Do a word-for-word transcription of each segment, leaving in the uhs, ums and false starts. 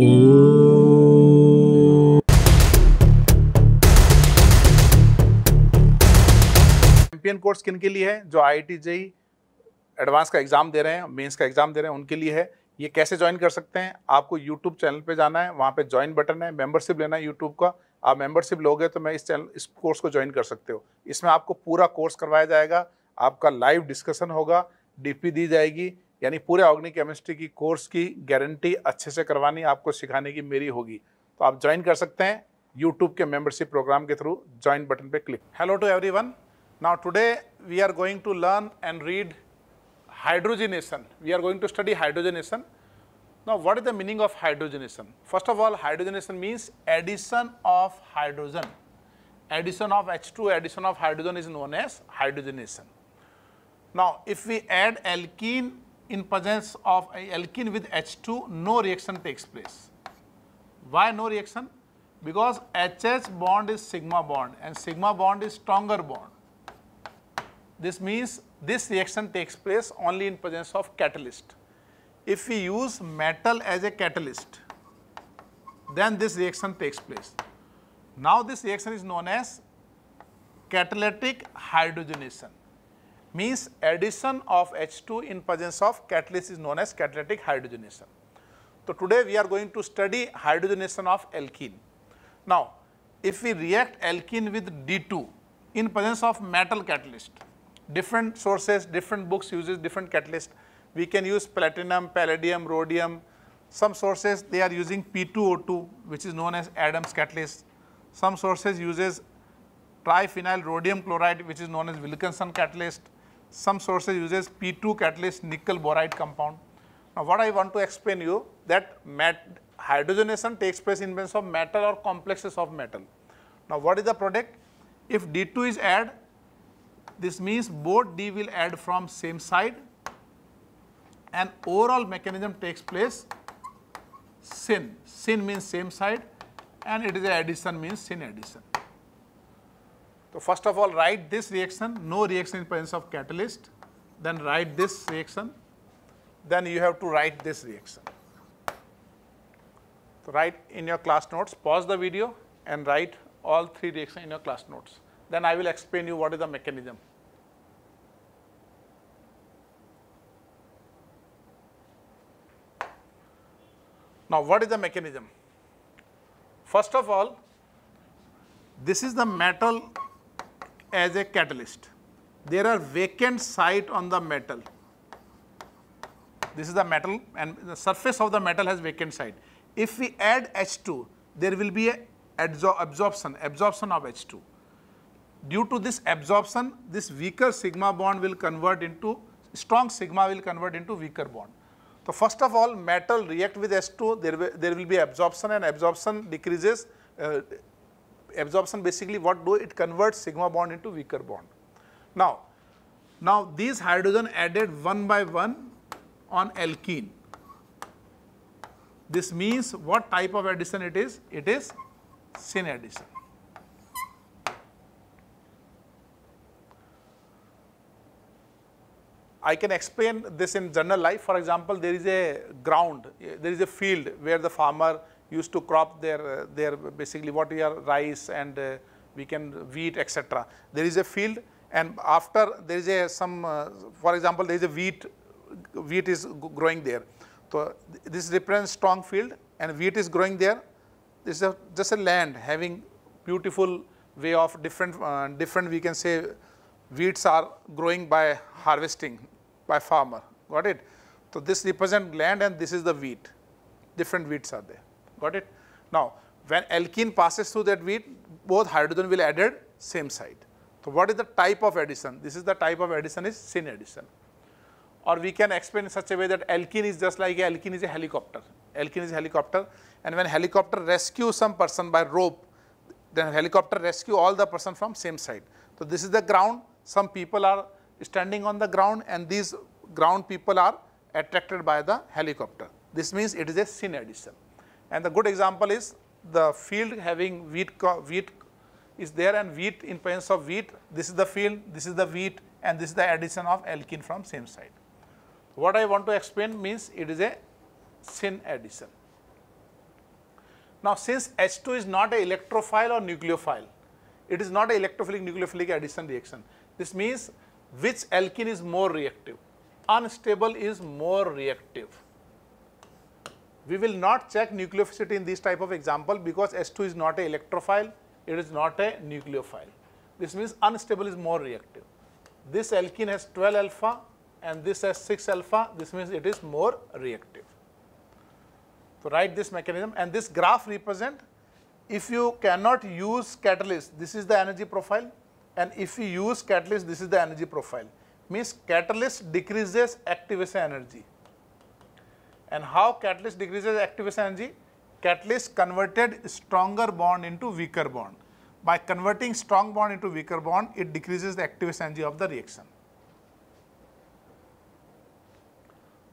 Oh. Champion course किन के लिए है? जो I I T JEE advance का एग्जाम दे रहे हैं, मेंस का एग्जाम दे रहे हैं, उनके लिए है। ये कैसे ज्वाइन कर सकते हैं? आपको यूट्यूब चैनल पे जाना है, वहाँ पे ज्वाइन बटन है, मेंबरशिप लेना है यूट्यूब का। आप मेंबरशिप लोगे तो मैं इस चैनल इस कोर्स को ज्वाइन कर सकते हो। इसमें आपको पूरा कोर्स करवाया जाएगा, आपका लाइव डिस्कशन होगा, डीपी दी जाएगी, यानी पूरे ऑर्गेनिक केमिस्ट्री की कोर्स की गारंटी अच्छे से करवानी आपको सिखाने की मेरी होगी। तो आप ज्वाइन कर सकते हैं यूट्यूब के मेंबरशिप प्रोग्राम के थ्रू, ज्वाइन बटन पे click. Hello to everyone, now today we are going to learn and read hydrogenation. We are going to study hydrogenation. Now what is the meaning of hydrogenation? First of all, hydrogenation means addition of hydrogen. Addition of H two, addition of hydrogen is known as hydrogenation. Now if we add alkene in presence of alkene with H two, no reaction takes place. Why no reaction? Because H H bond is sigma bond and sigma bond is stronger bond. This means this reaction takes place only in presence of catalyst. If we use metal as a catalyst, then this reaction takes place. Now this reaction is known as catalytic hydrogenation. Means addition of H two in presence of catalyst is known as catalytic hydrogenation. So today we are going to study hydrogenation of alkene. Now if we react alkene with D two in presence of metal catalyst, different sources, different books uses different catalyst. We can use platinum, palladium, rhodium. Some sources they are using P two O two, which is known as Adams catalyst. Some sources uses triphenyl rhodium chloride, which is known as Wilkinson catalyst. Some sources uses P two catalyst, nickel boride compound. Now what I want to explain you that mat hydrogenation takes place in presence of metal or complexes of metal. Now what is the product? If D two is added, this means both D will add from same side and overall mechanism takes place syn. Syn means same side and it is a addition means syn addition. So first of all write this reaction, no reaction in presence of catalyst, then write this reaction, then you have to write this reaction. So write in your class notes, pause the video and write all three reactions in your class notes. Then I will explain you what is the mechanism. Now what is the mechanism? First of all, this is the metal as a catalyst. There are vacant site on the metal. This is the metal and the surface of the metal has vacant site. If we add H two, there will be a absor- absorption, absorption of H two. Due to this absorption, this weaker sigma bond will convert into, strong sigma will convert into weaker bond. So first of all, metal react with H two, there will, there will be absorption and absorption decreases. Uh, absorption basically what do? It converts sigma bond into weaker bond. Now, now these hydrogen added one by one on alkene. This means what type of addition it is? It is syn addition. I can explain this in general life. For example, there is a ground, there is a field where the farmer used to crop their, their basically what we are rice and uh, we can wheat, et cetera. There is a field and after there is a some, uh, for example, there is a wheat, wheat is growing there. So this represents strong field and wheat is growing there. This is a, just a land having beautiful way of different, uh, different we can say, wheats are growing by harvesting by farmer, got it? So this represents land and this is the wheat, different wheats are there, got it? Now when alkene passes through that wheat, both hydrogen will added same side. So what is the type of addition? This is the type of addition is syn addition. Or we can explain in such a way that alkene is just like, alkene is a helicopter. Alkene is a helicopter and when helicopter rescues some person by rope, then helicopter rescue all the person from same side. So this is the ground. Some people are standing on the ground and these ground people are attracted by the helicopter. This means it is a syn addition. And the good example is the field having wheat, wheat is there and wheat in presence of wheat, this is the field, this is the wheat and this is the addition of alkene from same side. What I want to explain means it is a syn addition. Now, since H two is not an electrophile or nucleophile, it is not an electrophilic nucleophilic addition reaction. This means which alkene is more reactive? Unstable is more reactive. We will not check nucleophilicity in this type of example because H two is not an electrophile, it is not a nucleophile. This means unstable is more reactive. This alkene has twelve alpha and this has six alpha, this means it is more reactive. So, write this mechanism, and this graph represent if you cannot use catalyst, this is the energy profile, and if you use catalyst, this is the energy profile. Means catalyst decreases activation energy. And how catalyst decreases activation energy? Catalyst converted stronger bond into weaker bond. By converting strong bond into weaker bond, it decreases the activation energy of the reaction.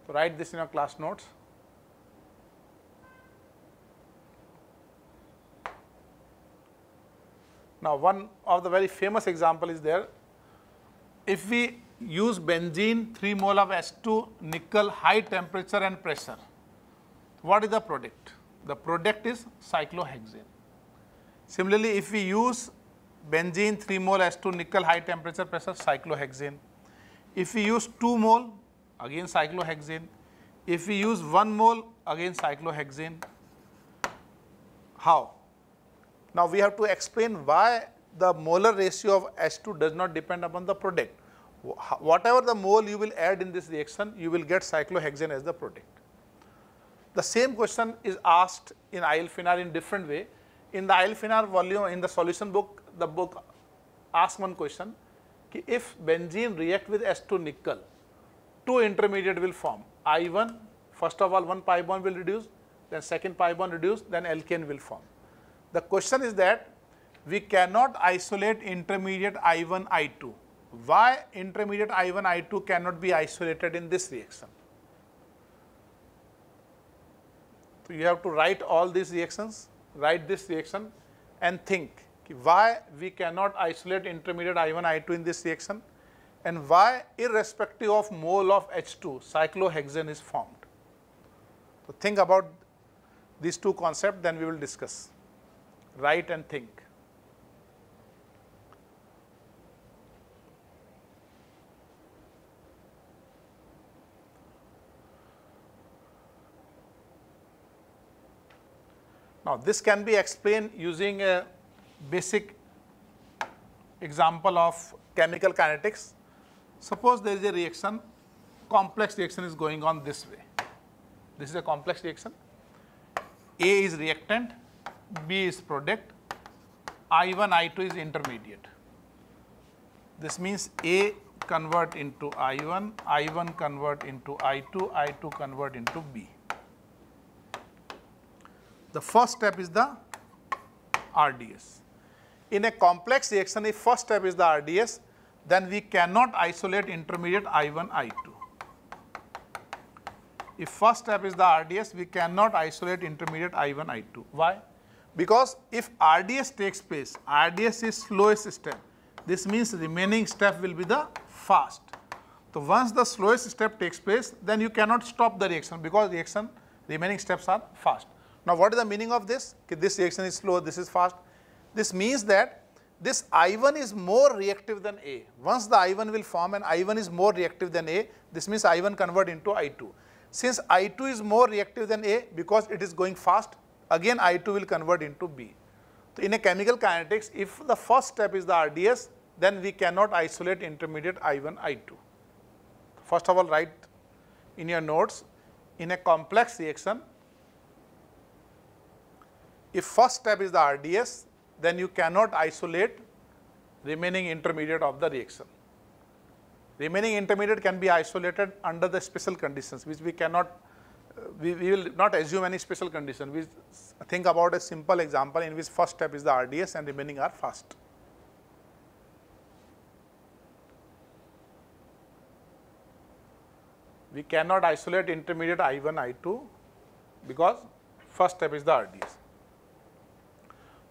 So, write this in your class notes. Now, one of the very famous example is there. If we use benzene, three mole of H two, nickel, high temperature and pressure, what is the product? The product is cyclohexane. Similarly, if we use benzene, three mole H two, nickel, high temperature, pressure, cyclohexane. If we use two mole, again cyclohexane. If we use one mole, again cyclohexane. How? Now, we have to explain why the molar ratio of H two does not depend upon the product. Whatever the mole you will add in this reaction, you will get cyclohexane as the product. The same question is asked in I L Phenar in different way. In the I L Phenar volume, in the solution book, the book asks one question, ki if benzene react with H two nickel, two intermediate will form. I one, first of all, one pi bond will reduce, then second pi bond reduce, then alkane will form. The question is that we cannot isolate intermediate I one, I two. Why intermediate I one, I two cannot be isolated in this reaction? So, you have to write all these reactions, write this reaction and think why we cannot isolate intermediate I one, I two in this reaction and why irrespective of mole of H two, cyclohexane is formed. So, think about these two concepts, then we will discuss. Write and think. Now, this can be explained using a basic example of chemical kinetics. Suppose there is a reaction, complex reaction is going on this way. This is a complex reaction. A is reactant, B is product, I one, I two is intermediate. This means A convert into I one, I one convert into I two, I two convert into B. The first step is the R D S. In a complex reaction, if first step is the R D S, then we cannot isolate intermediate I one, I two. If first step is the R D S, we cannot isolate intermediate I one, I two. Why? Because if R D S takes place, R D S is slowest step. This means remaining step will be the fast. So, once the slowest step takes place, then you cannot stop the reaction because reaction remaining steps are fast. Now, what is the meaning of this? Okay, this reaction is slow, this is fast. This means that this I one is more reactive than A. Once the I one will form and I one is more reactive than A, this means I one convert into I two. Since I two is more reactive than A because it is going fast, again I two will convert into B. So, in a chemical kinetics, if the first step is the R D S, then we cannot isolate intermediate I one, I two. First of all, write in your notes, in a complex reaction, if first step is the R D S, then you cannot isolate remaining intermediate of the reaction. Remaining intermediate can be isolated under the special conditions, which we cannot, we, we will not assume any special condition. We think about a simple example in which first step is the R D S and remaining are fast. We cannot isolate intermediate I one, I two because first step is the R D S.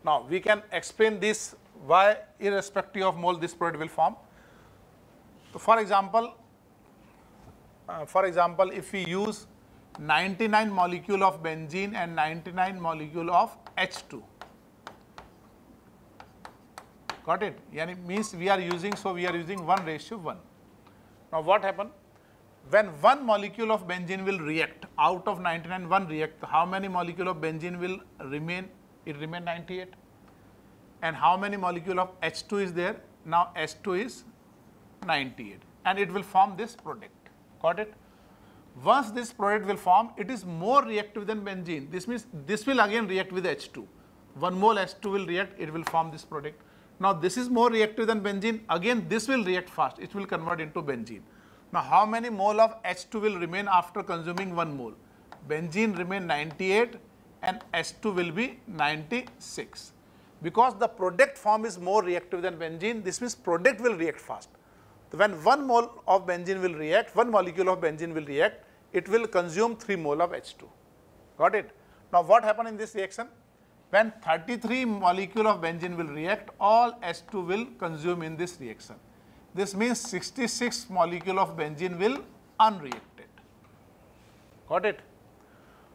Now, we can explain this why irrespective of mole this product will form. So, for example, uh, for example, if we use ninety-nine molecule of benzene and ninety-nine molecule of H two. Got it? Yani means we are using, so we are using one ratio one. Now what happened? When one molecule of benzene will react, out of ninety-nine, one react, how many molecule of benzene will remain? It remain ninety-eight. And how many molecule of H two is there? Now H two is ninety-eight, and it will form this product. Got it? Once this product will form, it is more reactive than benzene. This means this will again react with H two. One mole H two will react, it will form this product. Now this is more reactive than benzene, again this will react fast, it will convert into benzene. Now how many mole of H two will remain after consuming one mole? Benzene remain ninety-eight and H two will be ninety-six. Because the product form is more reactive than benzene, this means product will react fast. When one mole of benzene will react, one molecule of benzene will react, it will consume three mole of H two. Got it? Now what happened in this reaction? When thirty-three molecule of benzene will react, all H two will consume in this reaction. This means sixty-six molecule of benzene will unreacted. Got it?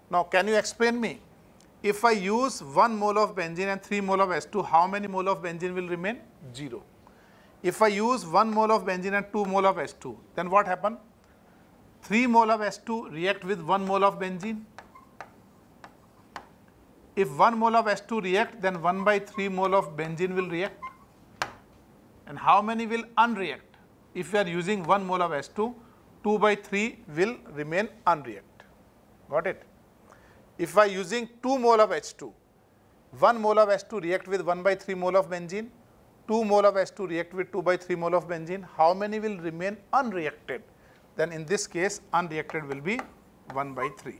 Now can you explain me? If I use one mole of benzene and three mole of H two, how many mole of benzene will remain? Zero. If I use one mole of benzene and two mole of H two, then what happen? three mole of H two react with one mole of benzene. If one mole of H two react, then one by three mole of benzene will react. And how many will unreact? If you are using one mole of H two, two by three will remain unreact. Got it? If I using two mole of H two, one mole of H two react with one by three mole of benzene, two mole of H two react with two by three mole of benzene, how many will remain unreacted? Then in this case, unreacted will be one by three.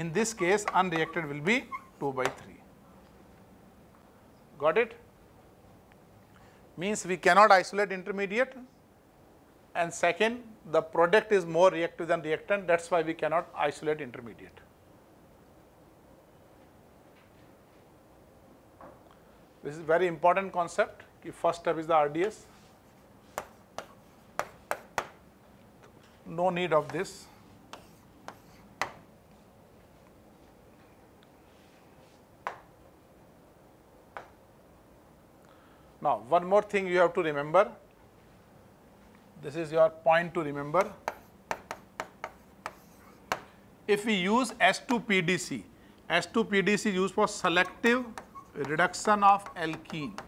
In this case, unreacted will be two by three. Got it? Means we cannot isolate intermediate, and second, the product is more reactive than reactant, that's why we cannot isolate intermediate. This is very important concept. The first step is the R D S. No need of this. Now, one more thing you have to remember. This is your point to remember. If we use H two P D C, H two P D C is used for selective reduction of alkene.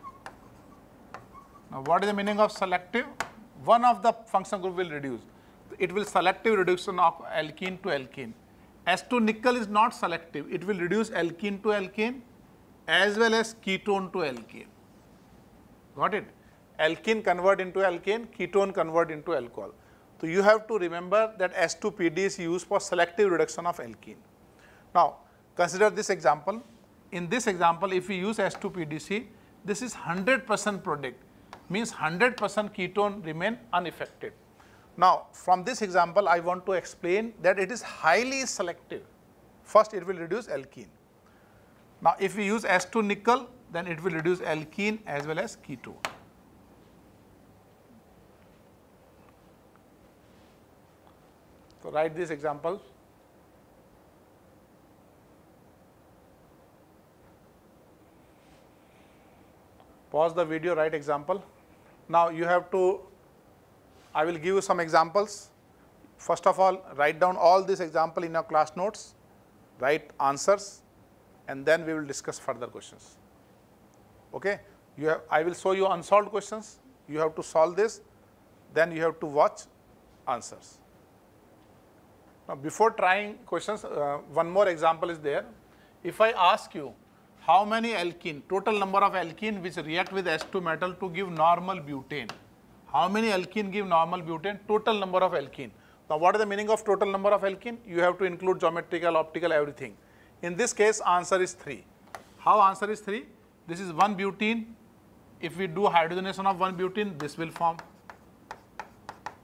Now, what is the meaning of selective? One of the functional group will reduce. It will selective reduction of alkene to alkene. H two nickel is not selective. It will reduce alkene to alkane as well as ketone to alkane. Got it? Alkene convert into alkane, ketone convert into alcohol. So, you have to remember that H two P D is used for selective reduction of alkene. Now, consider this example. In this example, if we use H two P D C, this is one hundred percent product, means one hundred percent ketone remain unaffected. Now, from this example, I want to explain that it is highly selective. First, it will reduce alkene. Now, if we use H two nickel, then it will reduce alkene as well as ketone. So, write these examples. Pause the video, write example. Now, you have to, I will give you some examples. First of all, write down all these examples in your class notes, write answers, and then we will discuss further questions. Okay? You have, I will show you unsolved questions. You have to solve this, then you have to watch answers. Now, before trying questions, uh, one more example is there. If I ask you, how many alkene, total number of alkene which react with H two metal to give normal butane? How many alkene give normal butane? Total number of alkene. Now, what is the meaning of total number of alkene? You have to include geometrical, optical, everything. In this case, answer is three. How answer is three? This is one butene. If we do hydrogenation of one butene, this will form.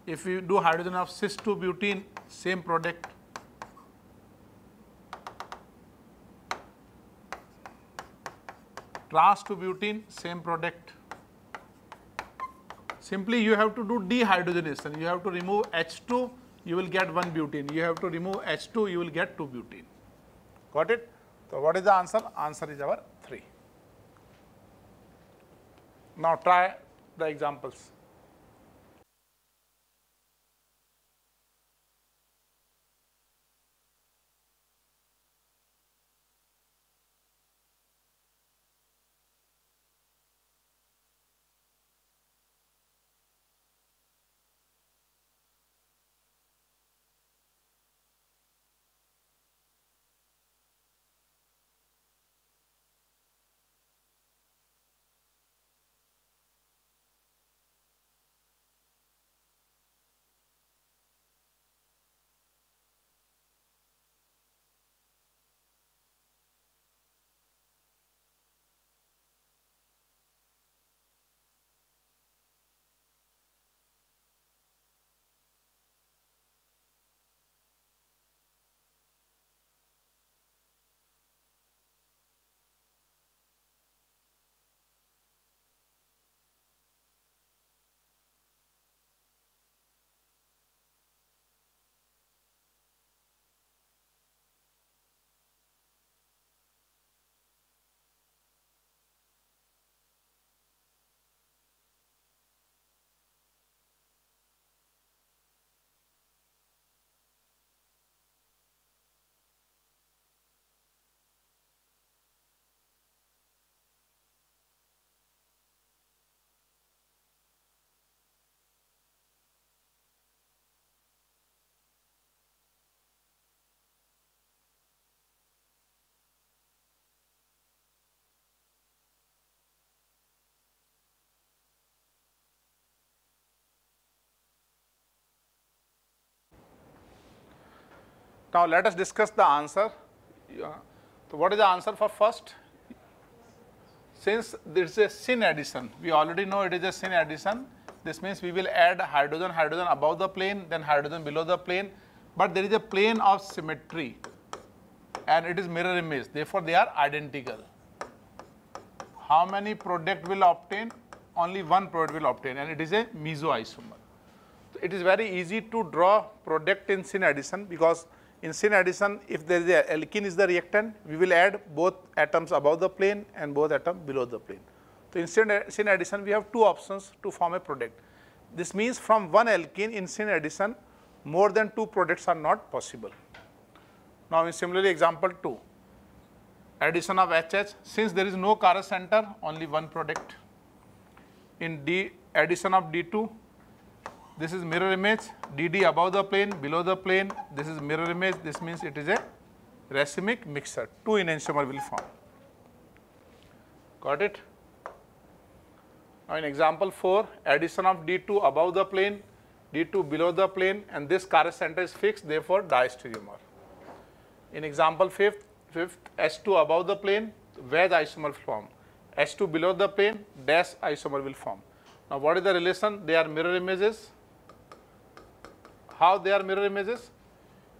If we do hydrogen of cis two butene, same product. Trans two butene, same product. Simply you have to do dehydrogenation. You have to remove H two you will get one butene. You have to remove H two, you will get two butene. Got it? So, what is the answer? Answer is our three. Now, try the examples. Now, let us discuss the answer. Yeah. So, what is the answer for first? Since there is a syn addition, we already know it is a syn addition. This means we will add hydrogen, hydrogen above the plane, then hydrogen below the plane. But there is a plane of symmetry and it is mirror image. Therefore, they are identical. How many product will obtain? Only one product will obtain, and it is a mesoisomer. So, it is very easy to draw product in syn addition, because in syn addition, if there is a alkene is the reactant, we will add both atoms above the plane and both atoms below the plane. So, in syn addition, we have two options to form a product. This means from one alkene in syn addition, more than two products are not possible. Now, in similarly example two, addition of H H, since there is no Cara center, only one product. In D, addition of D two, this is mirror image, D D above the plane, below the plane, this is mirror image, this means it is a racemic mixture, two enantiomer will form. Got it? Now, in example four, addition of D two above the plane, D two below the plane, and this Cara center is fixed, therefore diastereomer. In example fifth, fifth H two above the plane, wedge isomer will form, H two below the plane, dash isomer will form. Now, what is the relation? They are mirror images. How they are mirror images?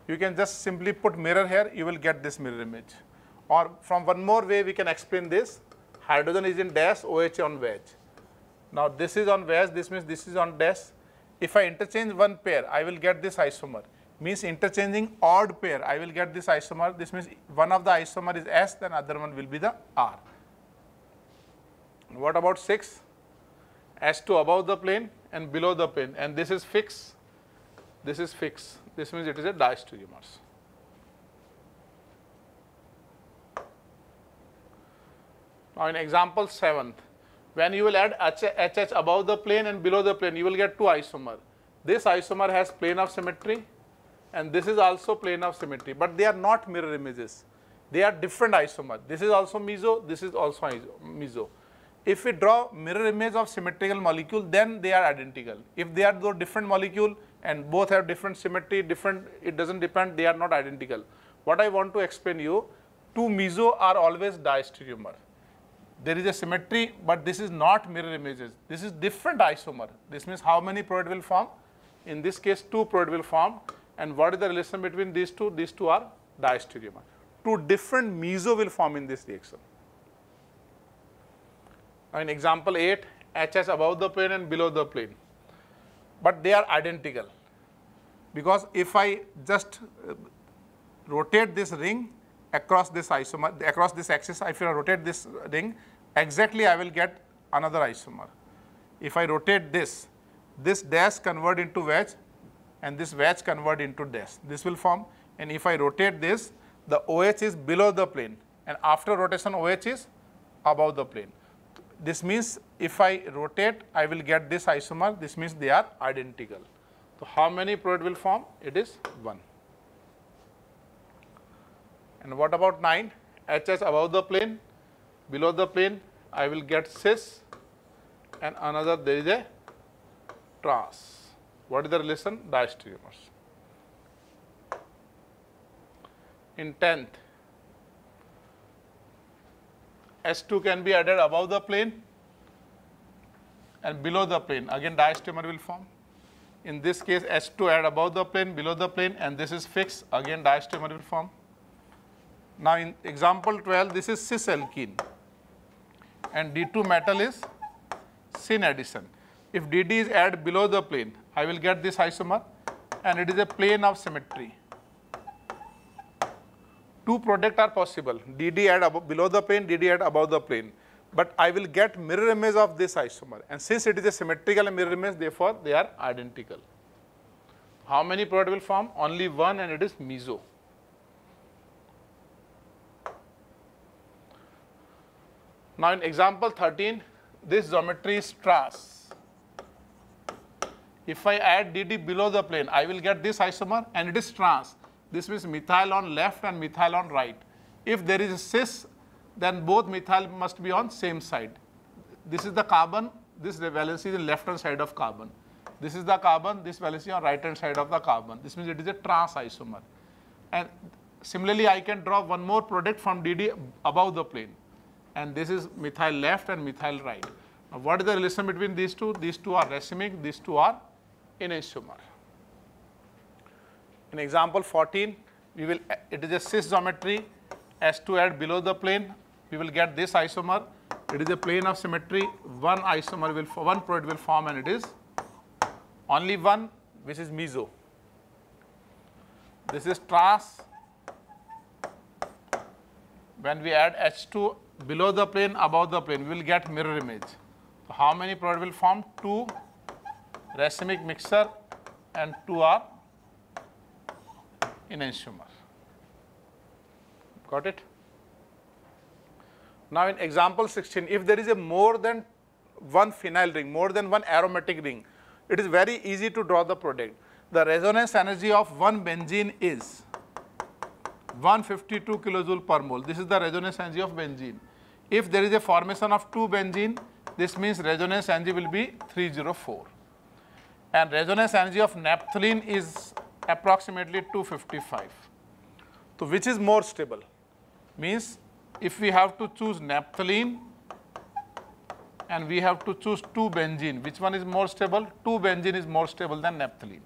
You can just simply put mirror here, you will get this mirror image. Or from one more way, we can explain this. Hydrogen is in dash, OH on wedge. Now, this is on wedge, this means this is on dash. If I interchange one pair, I will get this isomer. Means interchanging odd pair, I will get this isomer. This means one of the isomer is S, then other one will be the R. What about six? H two above the plane and below the plane, and this is fixed. This is fixed. This means it is a diastereomers. Now, in example seventh, when you will add H H above the plane and below the plane, you will get two isomer. This isomer has plane of symmetry, and this is also plane of symmetry, but they are not mirror images. They are different isomer. This is also meso. This is also meso. If we draw mirror image of symmetrical molecule, then they are identical. If they are though different molecule and both have different symmetry, different, it doesn't depend, they are not identical. What I want to explain you, two meso are always diastereomer. There is a symmetry, but this is not mirror images. This is different isomer. This means how many product will form? In this case, two product will form. And what is the relation between these two? These two are diastereomer. Two different meso will form in this reaction. In example eight, H H above the plane and below the plane, but they are identical. because if I just rotate this ring across this isomer, across this axis, if I rotate this ring, exactly I will get another isomer. If I rotate this, this dash convert into wedge and this wedge convert into dash. This will form, and if I rotate this, the OH is below the plane, and after rotation OH is above the plane. This means if I rotate, I will get this isomer. This means they are identical. So how many product will form? It is one. And what about nine? H H above the plane, below the plane, I will get cis, and another there is a trans. What is the relation? Diastereomers. In tenth, H two can be added above the plane and below the plane. Again, diastereomer will form. In this case, H two add above the plane, below the plane, and this is fixed. Again, diastereomer will form. Now, in example twelve, this is cis alkene, and D two metal is syn addition. If D D is added below the plane, I will get this isomer, and it is a plane of symmetry. Two products are possible, D D add above, below the plane, D D add above the plane. But I will get mirror image of this isomer, and since it is a symmetrical mirror image, therefore they are identical. How many product will form? Only one, and it is meso. Now in example thirteen, this geometry is tras. If I add D D below the plane, I will get this isomer, and it is trans. This means methyl on left and methyl on right. If there is a cis, then both methyl must be on same side. This is the carbon, this valency is in left hand side of carbon. This is the carbon, this valency on right hand side of the carbon. This means it is a trans isomer. And similarly, I can draw one more product from D D above the plane. And this is methyl left and methyl right. Now, what is the relation between these two? These two are racemic, these two are enantiomer. In example fourteen, we will, it is a cis geometry, H two add below the plane, we will get this isomer. It is a plane of symmetry, one isomer will, one product will form, and it is only one, which is meso. This is trans. When we add H two below the plane, above the plane, we will get mirror image. So how many product will form? Two racemic mixture, and two are enantiomer. Got it? Now in example sixteen, if there is a more than one phenyl ring, more than one aromatic ring, it is very easy to draw the product. The resonance energy of one benzene is one hundred fifty-two kilojoule per mole. This is the resonance energy of benzene. If there is a formation of two benzene, this means resonance energy will be three hundred four. And resonance energy of naphthalene is approximately two hundred fifty-five. So which is more stable? Means if we have to choose naphthalene and we have to choose two benzene, which one is more stable? Two benzene is more stable than naphthalene,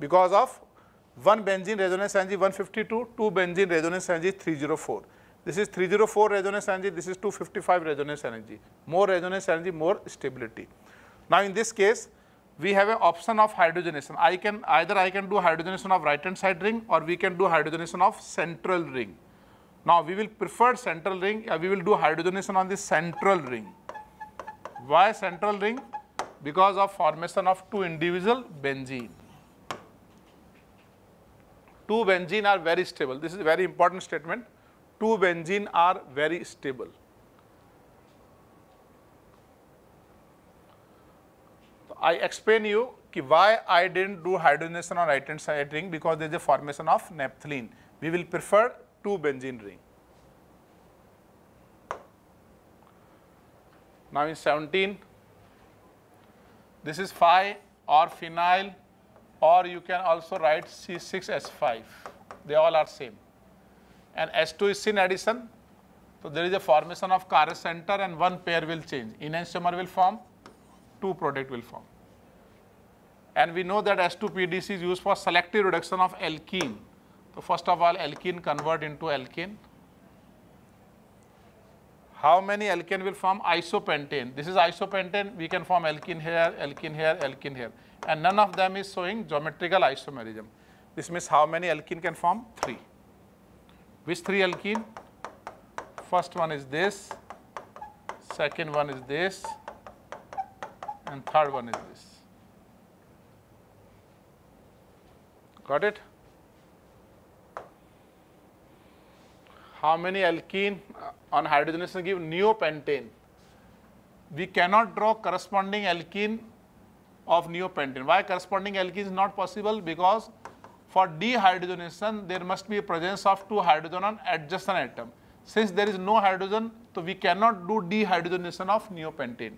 because of one benzene resonance energy one hundred fifty-two, two benzene resonance energy three hundred four. This is three hundred four resonance energy, this is two hundred fifty-five resonance energy. More resonance energy, more stability. Now in this case, we have an option of hydrogenation. I can either I can do hydrogenation of right hand side ring, or we can do hydrogenation of central ring. Now we will prefer central ring, we will do hydrogenation on the central ring. Why central ring? Because of formation of two individual benzene. Two benzene are very stable. This is a very important statement. Two benzene are very stable. I explain you ki why I didn't do hydrogenation on right hand side ring, because there is a formation of naphthalene. We will prefer two benzene ring. Now in seventeen, this is phi or phenyl, or you can also write C six H five. They all are same. And H two is syn addition. So there is a formation of Carre center, and one pair will change. Enantiomer will form. Two product will form. And we know that H two P D C is used for selective reduction of alkene. So first of all, alkene convert into alkene. how many alkane will form isopentane? This is isopentane, we can form alkene here, alkene here, alkene here. And none of them is showing geometrical isomerism. This means how many alkene can form? Three. Which three alkene? First one is this, second one is this, and third one is this. Got it? How many alkene on hydrogenation give neopentane? We cannot draw corresponding alkene of neopentane. Why corresponding alkene is not possible? Because for dehydrogenation, there must be a presence of two hydrogen on adjacent atom. Since there is no hydrogen, so we cannot do dehydrogenation of neopentane.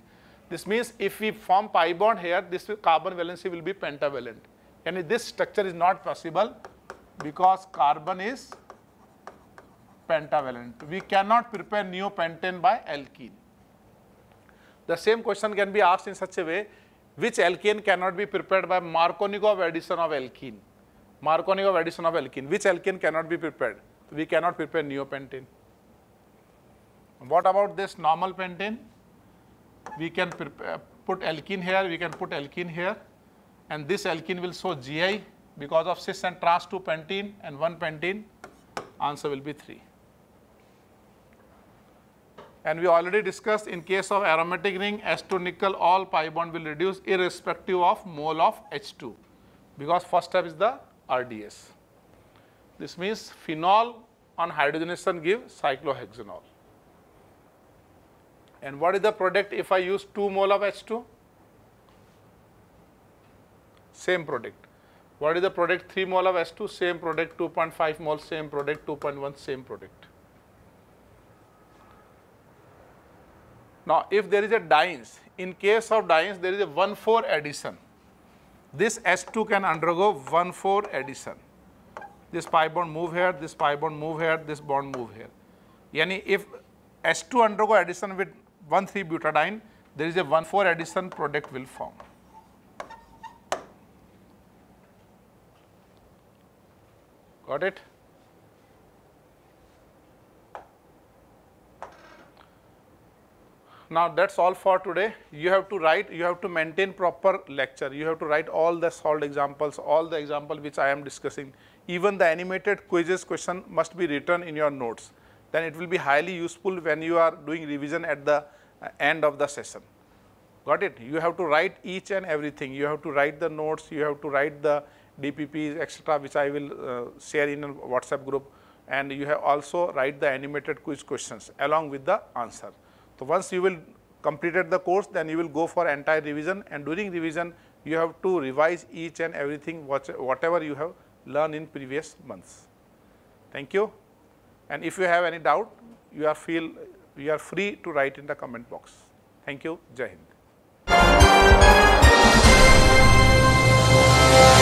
This means if we form pi bond here, this carbon valency will be pentavalent. And this structure is not possible because carbon is pentavalent. We cannot prepare neopentane by alkene. The same question can be asked in such a way, which alkane cannot be prepared by Markovnikov addition of alkene? Markovnikov addition of alkene. Which alkane cannot be prepared? We cannot prepare neopentane. What about this normal pentane? We can prepare, put alkene here, we can put alkene here. And this alkene will show G I because of cis and trans two pentene and one pentene. Answer will be three. And we already discussed in case of aromatic ring, H two nickel, all pi bond will reduce irrespective of mole of H two because first step is the R D S. This means phenol on hydrogenation give cyclohexanol. And what is the product if I use two mole of H two? Same product. What is the product? three mole of H two, same product. Two point five mole, same product. Two point one, same product. Now, if there is a dienes, in case of dienes, there is a one four addition. This H two can undergo one four addition. This pi bond move here, this pi bond move here, this bond move here. Yani if H two undergo addition with one three butadiene, there is a one four addition product will form. Got it? Now that's all for today. You have to write, you have to maintain proper lecture. You have to write all the solved examples, all the examples which I am discussing. Even the animated quizzes question must be written in your notes. Then it will be highly useful when you are doing revision at the end of the session. Got it? You have to write each and everything. You have to write the notes, you have to write the D P Ps, et cetera, which I will uh, share in a WhatsApp group, and you have also write the animated quiz questions along with the answer. So once you will completed the course, then you will go for entire revision, and during revision, you have to revise each and everything whatever you have learned in previous months. Thank you. And if you have any doubt, you are feel you are free to write in the comment box. Thank you. Jai Hind.